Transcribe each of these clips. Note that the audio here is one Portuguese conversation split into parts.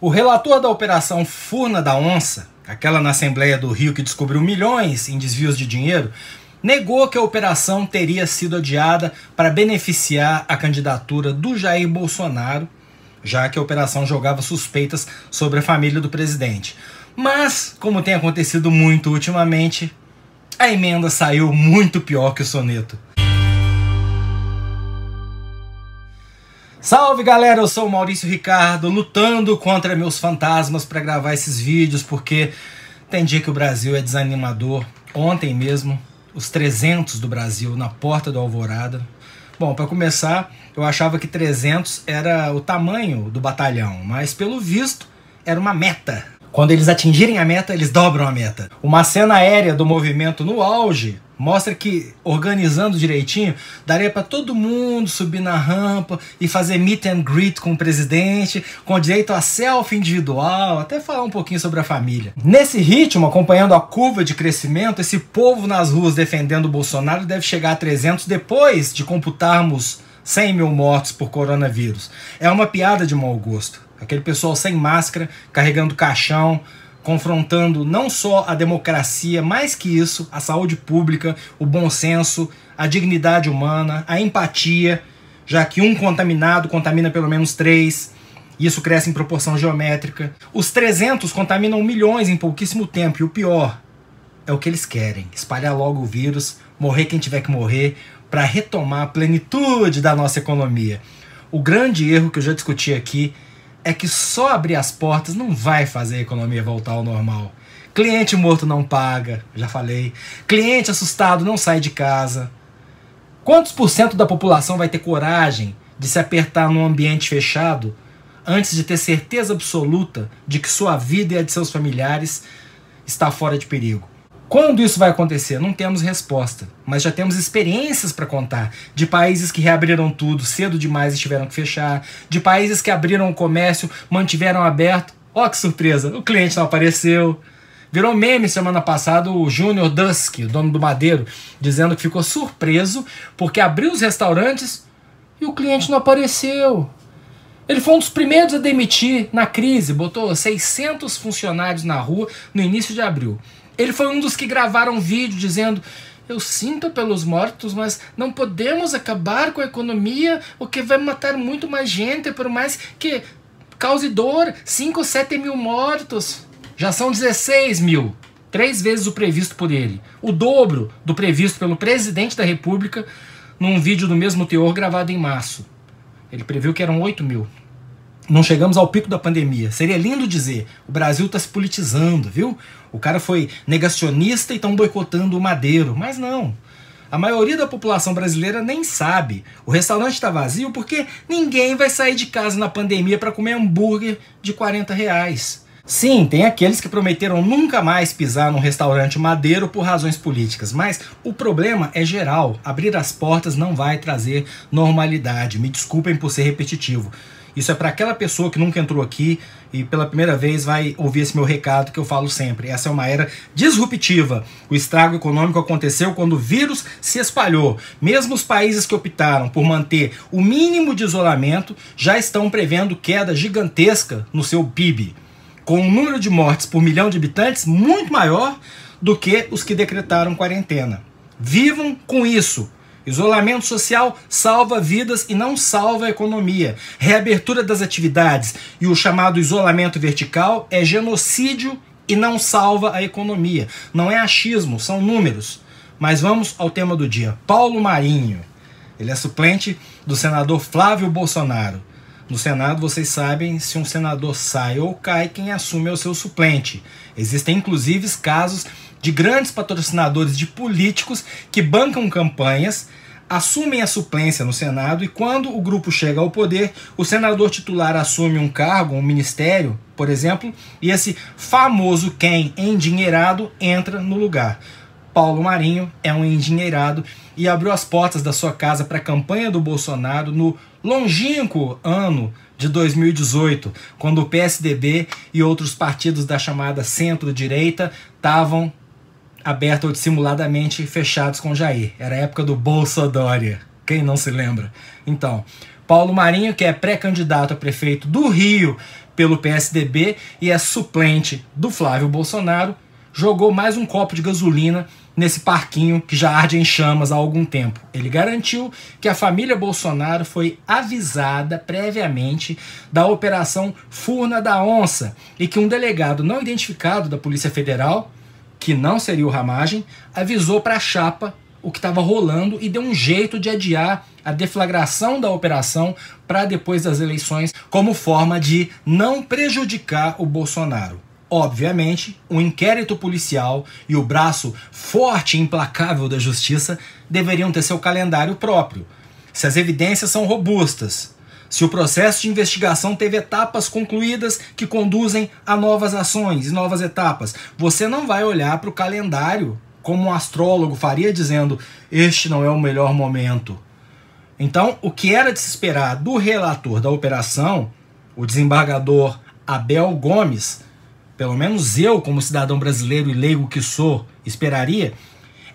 O relator da operação Furna da Onça, aquela na Assembleia do Rio que descobriu milhões em desvios de dinheiro, negou que a operação teria sido adiada para beneficiar a candidatura do Jair Bolsonaro, já que a operação jogava suspeitas sobre a família do presidente. Mas, como tem acontecido muito ultimamente, a emenda saiu muito pior que o soneto. Salve galera, eu sou o Maurício Ricardo, lutando contra meus fantasmas para gravar esses vídeos, porque tem dia que o Brasil é desanimador. Ontem mesmo, os 300 do Brasil na porta do Alvorada. Bom, para começar, eu achava que 300 era o tamanho do batalhão, mas pelo visto era uma meta. Quando eles atingirem a meta, eles dobram a meta. Uma cena aérea do movimento no auge mostra que, organizando direitinho, daria para todo mundo subir na rampa e fazer meet and greet com o presidente, com direito a selfie individual, até falar um pouquinho sobre a família. Nesse ritmo, acompanhando a curva de crescimento, esse povo nas ruas defendendo o Bolsonaro deve chegar a 300 depois de computarmos 100 mil mortos por coronavírus. É uma piada de mau gosto. Aquele pessoal sem máscara, carregando caixão, confrontando não só a democracia, mais que isso, a saúde pública, o bom senso, a dignidade humana, a empatia, já que um contaminado contamina pelo menos 3, e isso cresce em proporção geométrica. Os 300 contaminam milhões em pouquíssimo tempo, e o pior é o que eles querem, espalhar logo o vírus, morrer quem tiver que morrer, para retomar a plenitude da nossa economia. O grande erro que eu já discuti aqui é que só abrir as portas não vai fazer a economia voltar ao normal. Cliente morto não paga, já falei. Cliente assustado não sai de casa. Quantos por cento da população vai ter coragem de se apertar num ambiente fechado antes de ter certeza absoluta de que sua vida e a de seus familiares está fora de perigo? Quando isso vai acontecer? Não temos resposta, mas já temos experiências para contar de países que reabriram tudo cedo demais e tiveram que fechar, de países que abriram o comércio, mantiveram aberto. Ó que surpresa, o cliente não apareceu. Virou meme semana passada o Junior Dusky, o dono do Madeiro, dizendo que ficou surpreso porque abriu os restaurantes e o cliente não apareceu. Ele foi um dos primeiros a demitir na crise, botou 600 funcionários na rua no início de abril. Ele foi um dos que gravaram um vídeo dizendo: eu sinto pelos mortos, mas não podemos acabar com a economia, o que vai matar muito mais gente, por mais que cause dor, 5 ou 7 mil mortos. Já são 16 mil, 3 vezes o previsto por ele. O dobro do previsto pelo presidente da República num vídeo do mesmo teor gravado em março. Ele previu que eram 8 mil. Não chegamos ao pico da pandemia. Seria lindo dizer, o Brasil está se politizando, viu? O cara foi negacionista e estão boicotando o Madeiro. Mas não. A maioria da população brasileira nem sabe. O restaurante está vazio porque ninguém vai sair de casa na pandemia para comer hambúrguer de R$40. Sim, tem aqueles que prometeram nunca mais pisar num restaurante Madeiro por razões políticas, mas o problema é geral. Abrir as portas não vai trazer normalidade. Me desculpem por ser repetitivo. Isso é para aquela pessoa que nunca entrou aqui e pela primeira vez vai ouvir esse meu recado que eu falo sempre. Essa é uma era disruptiva. O estrago econômico aconteceu quando o vírus se espalhou. Mesmo os países que optaram por manter o mínimo de isolamento já estão prevendo queda gigantesca no seu PIB, com um número de mortes por milhão de habitantes muito maior do que os que decretaram quarentena. Vivam com isso. Isolamento social salva vidas e não salva a economia. Reabertura das atividades e o chamado isolamento vertical é genocídio e não salva a economia. Não é achismo, são números. Mas vamos ao tema do dia. Paulo Marinho. Ele é suplente do senador Flávio Bolsonaro. No Senado, vocês sabem, se um senador sai ou cai, quem assume é o seu suplente. Existem, inclusive, casos de grandes patrocinadores de políticos que bancam campanhas, assumem a suplência no Senado e quando o grupo chega ao poder, o senador titular assume um cargo, um ministério, por exemplo, e esse famoso quem endinheirado entra no lugar. Paulo Marinho é um endinheirado e abriu as portas da sua casa para a campanha do Bolsonaro no longínquo ano de 2018, quando o PSDB e outros partidos da chamada centro-direita estavam aberta ou dissimuladamente fechados com Jair. Era a época do Bolsodória, quem não se lembra? Então, Paulo Marinho, que é pré-candidato a prefeito do Rio pelo PSDB e é suplente do Flávio Bolsonaro, jogou mais um copo de gasolina nesse parquinho que já arde em chamas há algum tempo. Ele garantiu que a família Bolsonaro foi avisada previamente da operação Furna da Onça e que um delegado não identificado da Polícia Federal, que não seria o Ramagem, avisou para a chapa o que estava rolando e deu um jeito de adiar a deflagração da operação para depois das eleições como forma de não prejudicar o Bolsonaro. Obviamente, um inquérito policial e o braço forte e implacável da justiça deveriam ter seu calendário próprio. Se as evidências são robustas, se o processo de investigação teve etapas concluídas que conduzem a novas ações e novas etapas, você não vai olhar para o calendário como um astrólogo faria dizendo este não é o melhor momento. Então, o que era de se esperar do relator da operação, o desembargador Abel Gomes, pelo menos eu, como cidadão brasileiro e leigo que sou, esperaria,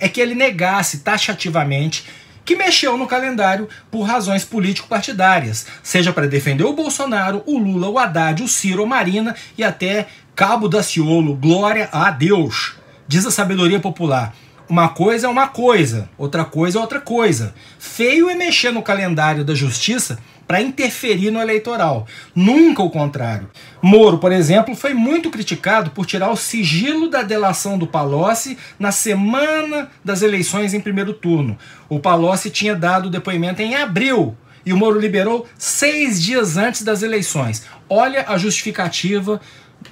é que ele negasse taxativamente que mexeu no calendário por razões político-partidárias, seja para defender o Bolsonaro, o Lula, o Haddad, o Ciro, a Marina e até Cabo Daciolo. Glória a Deus! Diz a sabedoria popular, uma coisa é uma coisa, outra coisa é outra coisa. Feio é mexer no calendário da justiça para interferir no eleitoral, nunca o contrário. Moro, por exemplo, foi muito criticado por tirar o sigilo da delação do Palocci na semana das eleições em primeiro turno. O Palocci tinha dado o depoimento em abril e o Moro liberou 6 dias antes das eleições. Olha a justificativa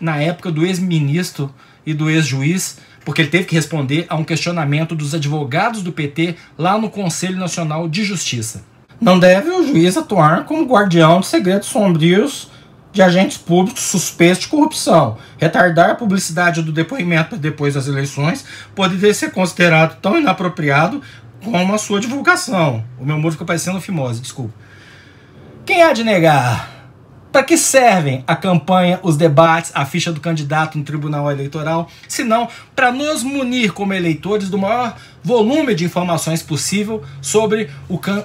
na época do ex-ministro e do ex-juiz, porque ele teve que responder a um questionamento dos advogados do PT lá no Conselho Nacional de Justiça. Não deve o juiz atuar como guardião de segredos sombrios de agentes públicos suspeitos de corrupção. Retardar a publicidade do depoimento depois das eleições poderia ser considerado tão inapropriado como a sua divulgação. O meu muro fica parecendo fimose, desculpa. Quem há de negar? Para que servem a campanha, os debates, a ficha do candidato no tribunal eleitoral, se não para nos munir como eleitores do maior volume de informações possível sobre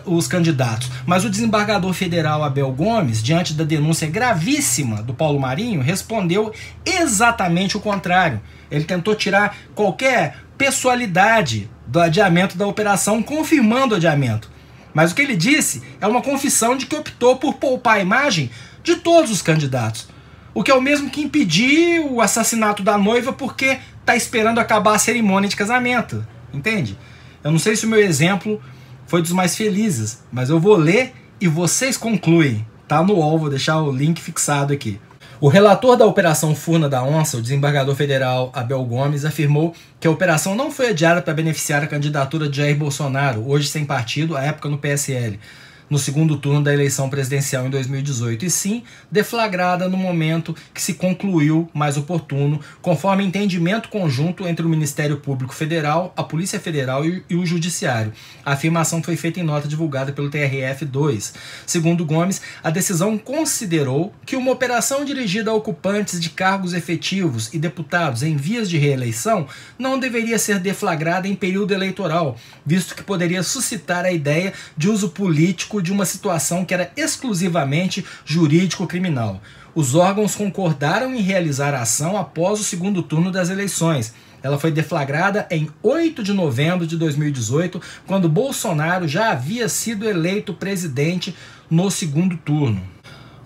os candidatos. Mas o desembargador federal Abel Gomes, diante da denúncia gravíssima do Paulo Marinho, respondeu exatamente o contrário. Ele tentou tirar qualquer pessoalidade do adiamento da operação, confirmando o adiamento. Mas o que ele disse é uma confissão de que optou por poupar a imagem de todos os candidatos. O que é o mesmo que impedir o assassinato da noiva porque está esperando acabar a cerimônia de casamento. Entende? Eu não sei se o meu exemplo foi dos mais felizes, mas eu vou ler e vocês concluem. Tá no UOL, vou deixar o link fixado aqui. O relator da Operação Furna da Onça, o desembargador federal Abel Gomes, afirmou que a operação não foi adiada para beneficiar a candidatura de Jair Bolsonaro, hoje sem partido, à época no PSL, no segundo turno da eleição presidencial em 2018, e sim deflagrada no momento que se concluiu mais oportuno, conforme entendimento conjunto entre o Ministério Público Federal, a Polícia Federal e o Judiciário. A afirmação foi feita em nota divulgada pelo TRF2. Segundo Gomes, a decisão considerou que uma operação dirigida a ocupantes de cargos efetivos e deputados em vias de reeleição não deveria ser deflagrada em período eleitoral, visto que poderia suscitar a ideia de uso político de uma situação que era exclusivamente jurídico-criminal. Os órgãos concordaram em realizar a ação após o segundo turno das eleições. Ela foi deflagrada em 8 de novembro de 2018, quando Bolsonaro já havia sido eleito presidente no segundo turno.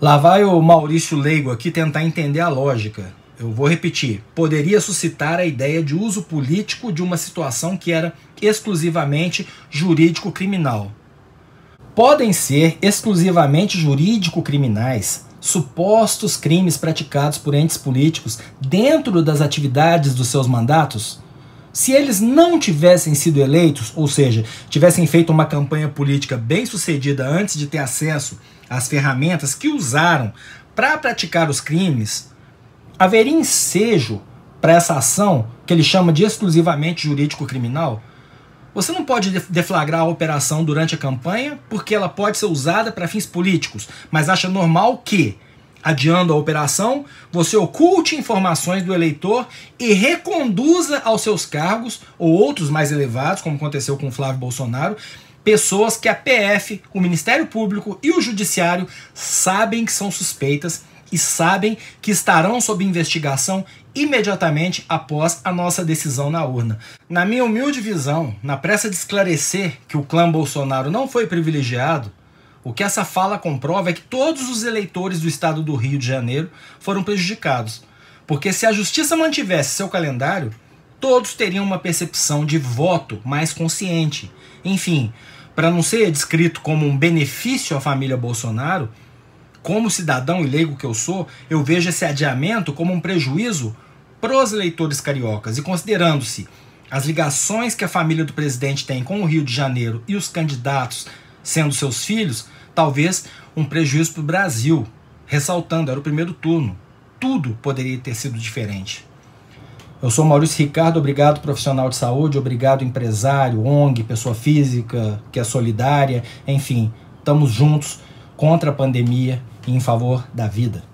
Lá vai o Maurício Leigo aqui tentar entender a lógica. Eu vou repetir. Poderia suscitar a ideia de uso político de uma situação que era exclusivamente jurídico-criminal. Podem ser exclusivamente jurídico-criminais supostos crimes praticados por entes políticos dentro das atividades dos seus mandatos? Se eles não tivessem sido eleitos, ou seja, tivessem feito uma campanha política bem-sucedida antes de ter acesso às ferramentas que usaram para praticar os crimes, haveria ensejo para essa ação que ele chama de exclusivamente jurídico-criminal? Você não pode deflagrar a operação durante a campanha porque ela pode ser usada para fins políticos, mas acha normal que, adiando a operação, você oculte informações do eleitor e reconduza aos seus cargos, ou outros mais elevados, como aconteceu com o Flávio Bolsonaro, pessoas que a PF, o Ministério Público e o Judiciário sabem que são suspeitas e sabem que estarão sob investigação imediatamente após a nossa decisão na urna. Na minha humilde visão, na pressa de esclarecer que o clã Bolsonaro não foi privilegiado, o que essa fala comprova é que todos os eleitores do estado do Rio de Janeiro foram prejudicados, porque se a justiça mantivesse seu calendário, todos teriam uma percepção de voto mais consciente. Enfim, para não ser descrito como um benefício à família Bolsonaro, como cidadão e leigo que eu sou, eu vejo esse adiamento como um prejuízo para os eleitores cariocas. E considerando-se as ligações que a família do presidente tem com o Rio de Janeiro e os candidatos sendo seus filhos, talvez um prejuízo para o Brasil. Ressaltando, era o primeiro turno. Tudo poderia ter sido diferente. Eu sou Maurício Ricardo, obrigado profissional de saúde, obrigado empresário, ONG, pessoa física, que é solidária, enfim, estamos juntos contra a pandemia e em favor da vida.